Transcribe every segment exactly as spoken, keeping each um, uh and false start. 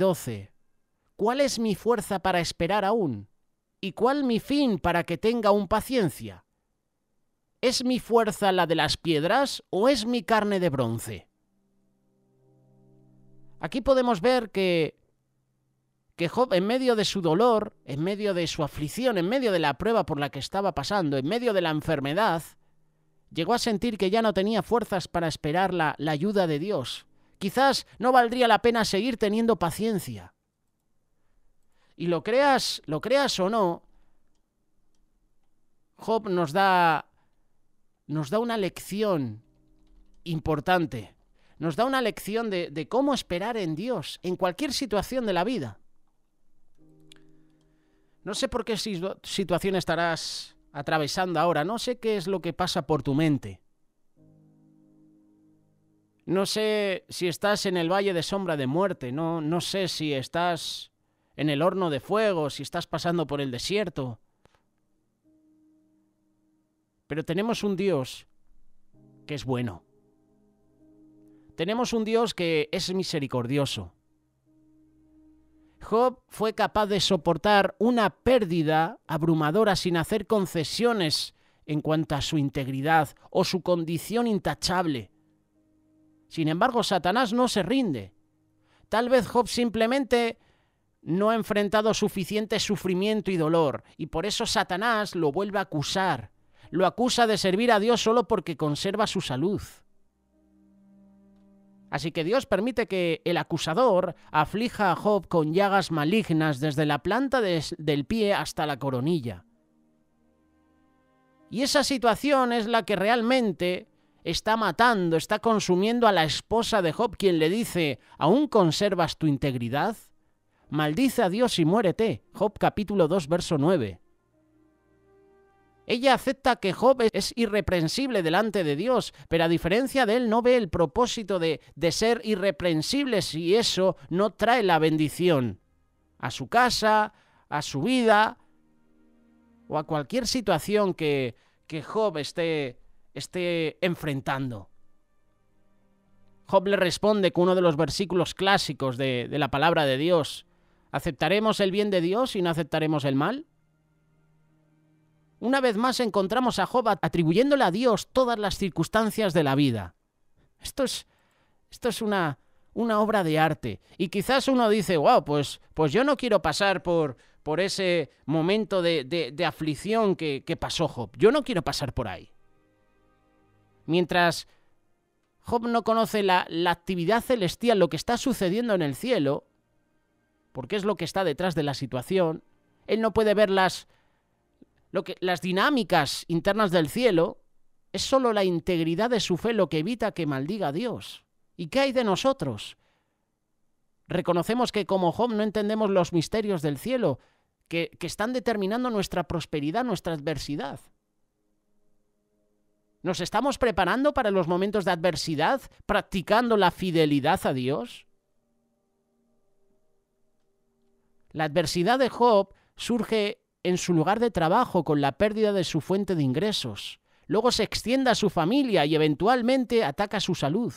doce. ¿Cuál es mi fuerza para esperar aún? ¿Y cuál mi fin para que tenga aún paciencia? ¿Es mi fuerza la de las piedras o es mi carne de bronce? Aquí podemos ver que, que Job, en medio de su dolor, en medio de su aflicción, en medio de la prueba por la que estaba pasando, en medio de la enfermedad, llegó a sentir que ya no tenía fuerzas para esperar la, la ayuda de Dios. Quizás no valdría la pena seguir teniendo paciencia. Y lo creas, lo creas o no, Job nos da, nos da una lección importante. Nos da una lección de, de cómo esperar en Dios en cualquier situación de la vida. No sé por qué situación estarás atravesando ahora. No sé qué es lo que pasa por tu mente. No sé si estás en el valle de sombra de muerte. No, no sé si estás en el horno de fuego, si estás pasando por el desierto. Pero tenemos un Dios que es bueno. Tenemos un Dios que es misericordioso. Job fue capaz de soportar una pérdida abrumadora sin hacer concesiones en cuanto a su integridad o su condición intachable. Sin embargo, Satanás no se rinde. Tal vez Job simplemente no ha enfrentado suficiente sufrimiento y dolor, y por eso Satanás lo vuelve a acusar. Lo acusa de servir a Dios solo porque conserva su salud. Así que Dios permite que el acusador aflija a Job con llagas malignas desde la planta de, del pie hasta la coronilla. Y esa situación es la que realmente está matando, está consumiendo a la esposa de Job, quien le dice, ¿aún conservas tu integridad? Maldice a Dios y muérete. Job capítulo dos, verso nueve. Ella acepta que Job es irreprensible delante de Dios, pero a diferencia de él no ve el propósito de, de ser irreprensible si eso no trae la bendición a su casa, a su vida o a cualquier situación que, que Job esté, esté enfrentando. Job le responde con uno de los versículos clásicos de, de la palabra de Dios. ¿Aceptaremos el bien de Dios y no aceptaremos el mal? Una vez más encontramos a Job atribuyéndole a Dios todas las circunstancias de la vida. Esto es, esto es una, una obra de arte. Y quizás uno dice, wow, pues, pues yo no quiero pasar por, por ese momento de, de, de aflicción que, que pasó Job. Yo no quiero pasar por ahí. Mientras Job no conoce la, la actividad celestial, lo que está sucediendo en el cielo, porque es lo que está detrás de la situación, él no puede ver las... Lo que, las dinámicas internas del cielo, es solo la integridad de su fe lo que evita que maldiga a Dios. ¿Y qué hay de nosotros? Reconocemos que como Job no entendemos los misterios del cielo, que, que están determinando nuestra prosperidad, nuestra adversidad. ¿Nos estamos preparando para los momentos de adversidad, practicando la fidelidad a Dios? La adversidad de Job surge en su lugar de trabajo con la pérdida de su fuente de ingresos. Luego se extiende a su familia y eventualmente ataca su salud.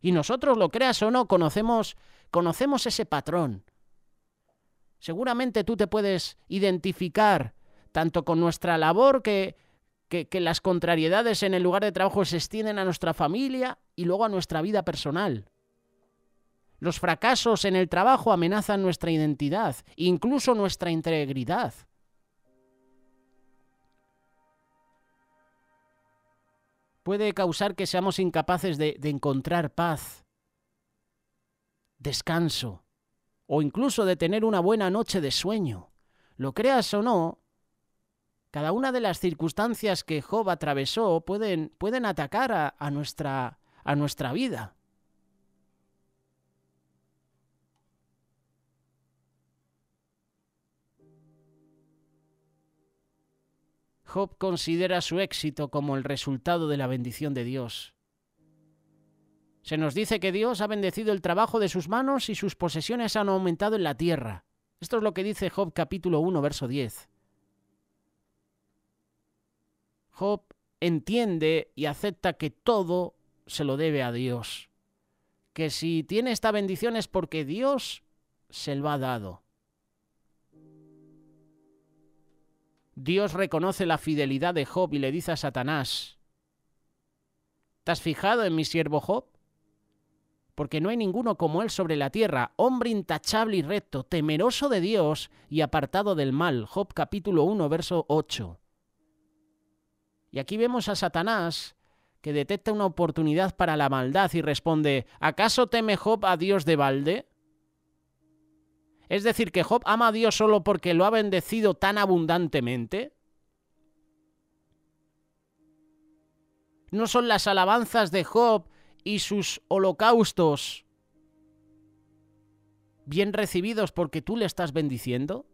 Y nosotros, lo creas o no, conocemos, conocemos ese patrón. Seguramente tú te puedes identificar tanto con nuestra labor que, que, que las contrariedades en el lugar de trabajo se extienden a nuestra familia y luego a nuestra vida personal. Los fracasos en el trabajo amenazan nuestra identidad, incluso nuestra integridad. Puede causar que seamos incapaces de, de encontrar paz, descanso o incluso de tener una buena noche de sueño. Lo creas o no, cada una de las circunstancias que Job atravesó pueden, pueden atacar a, a, nuestra, a nuestra vida. Job considera su éxito como el resultado de la bendición de Dios. Se nos dice que Dios ha bendecido el trabajo de sus manos y sus posesiones han aumentado en la tierra. Esto es lo que dice Job capítulo uno, verso diez. Job entiende y acepta que todo se lo debe a Dios. Que si tiene esta bendición es porque Dios se lo ha dado. Dios reconoce la fidelidad de Job y le dice a Satanás: ¿te has fijado en mi siervo Job? Porque no hay ninguno como él sobre la tierra, hombre intachable y recto, temeroso de Dios y apartado del mal. Job capítulo uno, verso ocho. Y aquí vemos a Satanás que detecta una oportunidad para la maldad y responde: ¿acaso teme Job a Dios de balde? Es decir, ¿que Job ama a Dios solo porque lo ha bendecido tan abundantemente? ¿No son las alabanzas de Job y sus holocaustos bien recibidos porque tú le estás bendiciendo?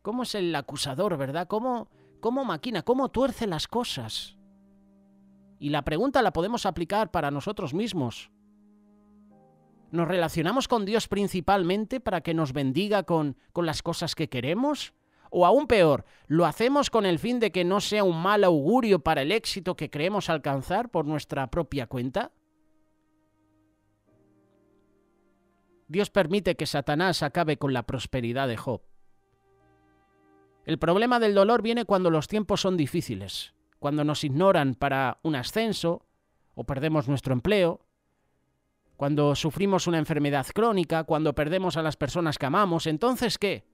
¿Cómo es el acusador, verdad? ¿Cómo, cómo maquina? ¿Cómo tuerce las cosas? Y la pregunta la podemos aplicar para nosotros mismos. ¿Nos relacionamos con Dios principalmente para que nos bendiga con, con las cosas que queremos? O aún peor, ¿lo hacemos con el fin de que no sea un mal augurio para el éxito que creemos alcanzar por nuestra propia cuenta? Dios permite que Satanás acabe con la prosperidad de Job. El problema del dolor viene cuando los tiempos son difíciles, cuando nos ignoran para un ascenso o perdemos nuestro empleo, cuando sufrimos una enfermedad crónica, cuando perdemos a las personas que amamos. ¿Entonces qué?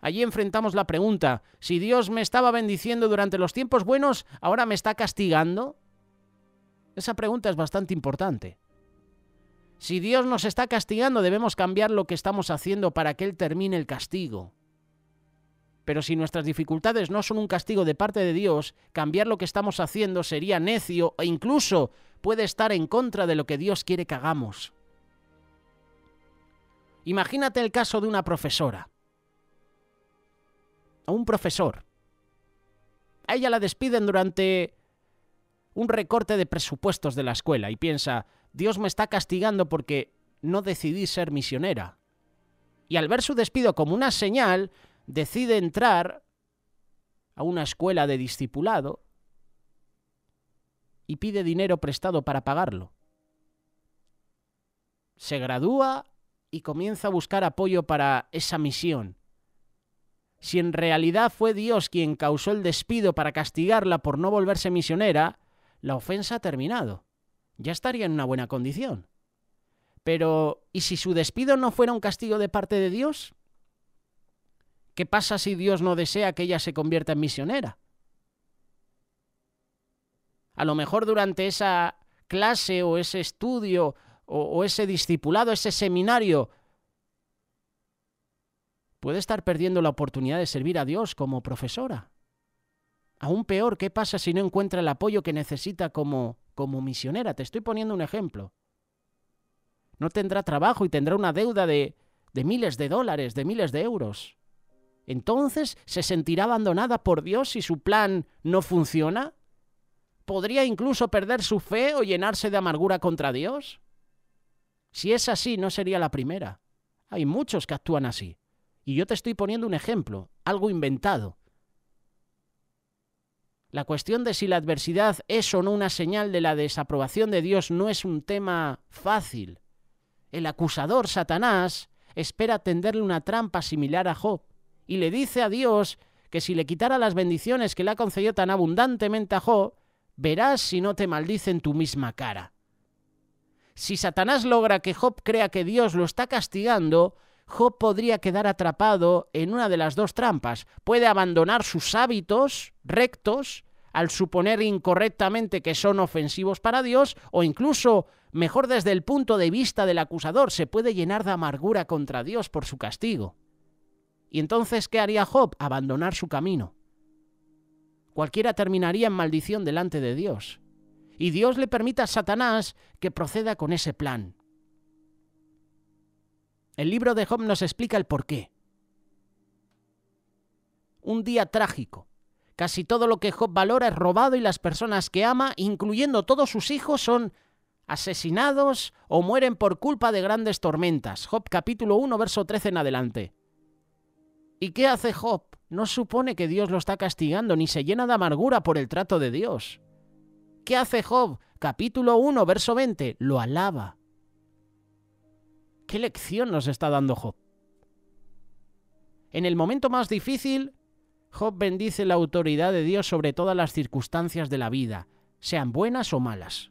Allí enfrentamos la pregunta: si Dios me estaba bendiciendo durante los tiempos buenos, ¿ahora me está castigando? Esa pregunta es bastante importante. Si Dios nos está castigando, debemos cambiar lo que estamos haciendo para que Él termine el castigo. Pero si nuestras dificultades no son un castigo de parte de Dios, cambiar lo que estamos haciendo sería necio e incluso puede estar en contra de lo que Dios quiere que hagamos. Imagínate el caso de una profesora. A un profesor. A ella la despiden durante un recorte de presupuestos de la escuela y piensa: Dios me está castigando porque no decidí ser misionera. Y al ver su despido como una señal, decide entrar a una escuela de discipulado y pide dinero prestado para pagarlo. Se gradúa y comienza a buscar apoyo para esa misión. Si en realidad fue Dios quien causó el despido para castigarla por no volverse misionera, la ofensa ha terminado. Ya estaría en una buena condición. Pero, ¿y si su despido no fuera un castigo de parte de Dios? ¿Qué pasa si Dios no desea que ella se convierta en misionera? A lo mejor durante esa clase o ese estudio o, o ese discipulado, ese seminario, puede estar perdiendo la oportunidad de servir a Dios como profesora. Aún peor, ¿qué pasa si no encuentra el apoyo que necesita como, como misionera? Te estoy poniendo un ejemplo. No tendrá trabajo y tendrá una deuda de, de miles de dólares, de miles de euros. Entonces, ¿se sentirá abandonada por Dios si su plan no funciona? ¿Podría incluso perder su fe o llenarse de amargura contra Dios? Si es así, no sería la primera. Hay muchos que actúan así. Y yo te estoy poniendo un ejemplo, algo inventado. La cuestión de si la adversidad es o no una señal de la desaprobación de Dios no es un tema fácil. El acusador, Satanás, espera tenderle una trampa similar a Job y le dice a Dios que si le quitara las bendiciones que le ha concedido tan abundantemente a Job, verás si no te maldice en tu misma cara. Si Satanás logra que Job crea que Dios lo está castigando, Job podría quedar atrapado en una de las dos trampas. Puede abandonar sus hábitos rectos al suponer incorrectamente que son ofensivos para Dios, o incluso, mejor desde el punto de vista del acusador, se puede llenar de amargura contra Dios por su castigo. ¿Y entonces qué haría Job? Abandonar su camino. Cualquiera terminaría en maldición delante de Dios. Y Dios le permite a Satanás que proceda con ese plan. El libro de Job nos explica el porqué. Un día trágico. Casi todo lo que Job valora es robado y las personas que ama, incluyendo todos sus hijos, son asesinados o mueren por culpa de grandes tormentas. Job capítulo uno, verso trece en adelante. ¿Y qué hace Job? No supone que Dios lo está castigando, ni se llena de amargura por el trato de Dios. ¿Qué hace Job? capítulo uno, verso veinte, lo alaba. ¿Qué lección nos está dando Job? En el momento más difícil, Job bendice la autoridad de Dios sobre todas las circunstancias de la vida, sean buenas o malas.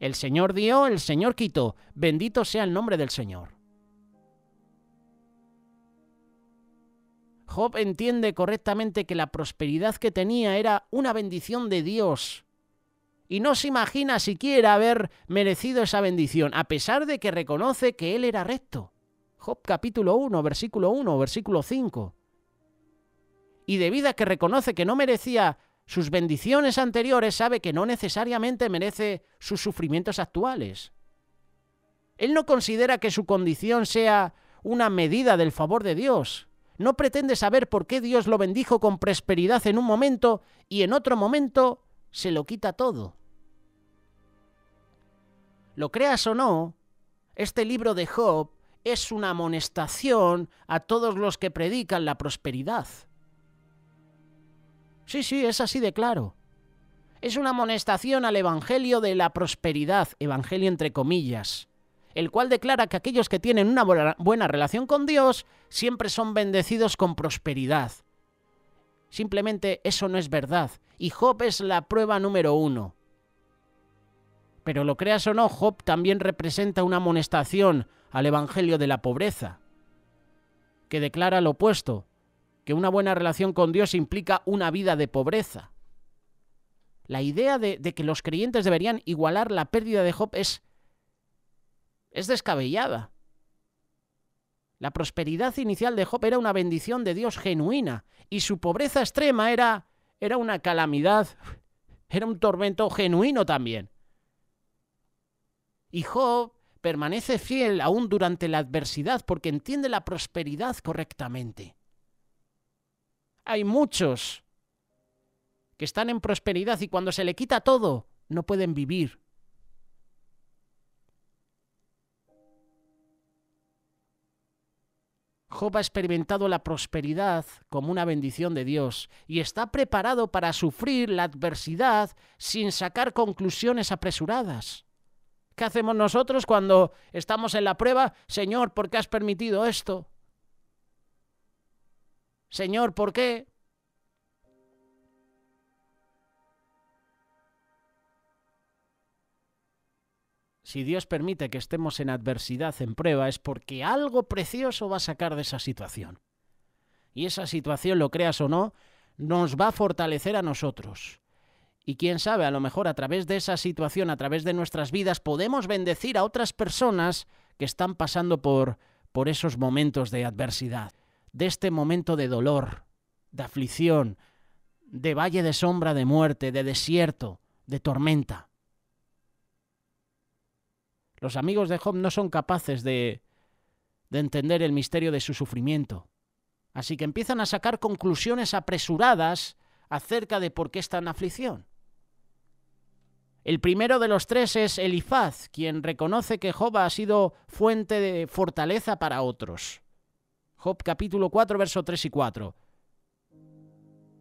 El Señor dio, el Señor quitó, bendito sea el nombre del Señor. Job entiende correctamente que la prosperidad que tenía era una bendición de Dios y no se imagina siquiera haber merecido esa bendición, a pesar de que reconoce que él era recto. Job capítulo uno, versículo uno, versículo cinco. Y debido a que reconoce que no merecía sus bendiciones anteriores, sabe que no necesariamente merece sus sufrimientos actuales. Él no considera que su condición sea una medida del favor de Dios. No pretende saber por qué Dios lo bendijo con prosperidad en un momento y en otro momento se lo quita todo. Lo creas o no, este libro de Job es una amonestación a todos los que predican la prosperidad. Sí, sí, es así de claro. Es una amonestación al evangelio de la prosperidad, evangelio entre comillas, el cual declara que aquellos que tienen una buena relación con Dios siempre son bendecidos con prosperidad. Simplemente eso no es verdad, y Job es la prueba número uno. Pero lo creas o no, Job también representa una amonestación al evangelio de la pobreza, que declara lo opuesto, que una buena relación con Dios implica una vida de pobreza. La idea de, de que los creyentes deberían igualar la pérdida de Job es, es descabellada. La prosperidad inicial de Job era una bendición de Dios genuina, y su pobreza extrema era, era una calamidad, era un tormento genuino también. Y Job permanece fiel aún durante la adversidad porque entiende la prosperidad correctamente. Hay muchos que están en prosperidad y cuando se le quita todo, no pueden vivir. Job ha experimentado la prosperidad como una bendición de Dios y está preparado para sufrir la adversidad sin sacar conclusiones apresuradas. ¿Qué hacemos nosotros cuando estamos en la prueba? Señor, ¿por qué has permitido esto? Señor, ¿por qué? Si Dios permite que estemos en adversidad, en prueba, es porque algo precioso va a sacar de esa situación. Y esa situación, lo creas o no, nos va a fortalecer a nosotros. Y quién sabe, a lo mejor a través de esa situación, a través de nuestras vidas, podemos bendecir a otras personas que están pasando por, por esos momentos de adversidad, de este momento de dolor, de aflicción, de valle de sombra, de muerte, de desierto, de tormenta. Los amigos de Job no son capaces de, de entender el misterio de su sufrimiento, así que empiezan a sacar conclusiones apresuradas acerca de por qué está en aflicción. El primero de los tres es Elifaz, quien reconoce que Job ha sido fuente de fortaleza para otros. Job capítulo cuatro, versos tres y cuatro.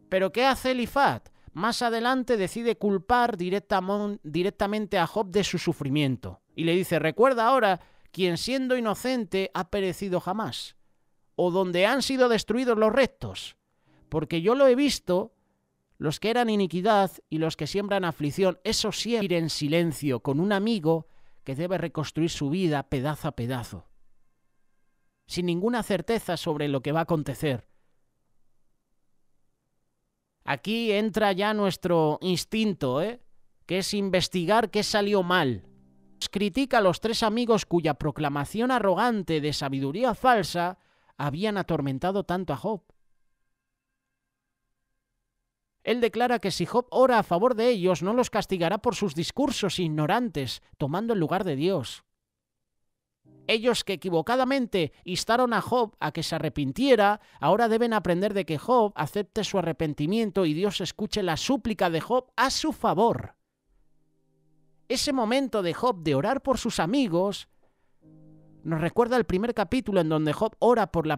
¿Pero qué hace Elifaz? Más adelante decide culpar directamente a Job de su sufrimiento. Y le dice, recuerda ahora, quien siendo inocente ha perecido jamás, o donde han sido destruidos los rectos. Porque yo lo he visto, los que eran iniquidad y los que siembran aflicción, eso sí, ir en silencio con un amigo que debe reconstruir su vida pedazo a pedazo, sin ninguna certeza sobre lo que va a acontecer. Aquí entra ya nuestro instinto, ¿eh? que es investigar qué salió mal. Critica a los tres amigos cuya proclamación arrogante de sabiduría falsa habían atormentado tanto a Job. Él declara que si Job ora a favor de ellos, no los castigará por sus discursos ignorantes, tomando el lugar de Dios. Ellos que equivocadamente instaron a Job a que se arrepintiera, ahora deben aprender de que Job acepte su arrepentimiento y Dios escuche la súplica de Job a su favor. Ese momento de Job de orar por sus amigos nos recuerda el primer capítulo en donde Job ora por la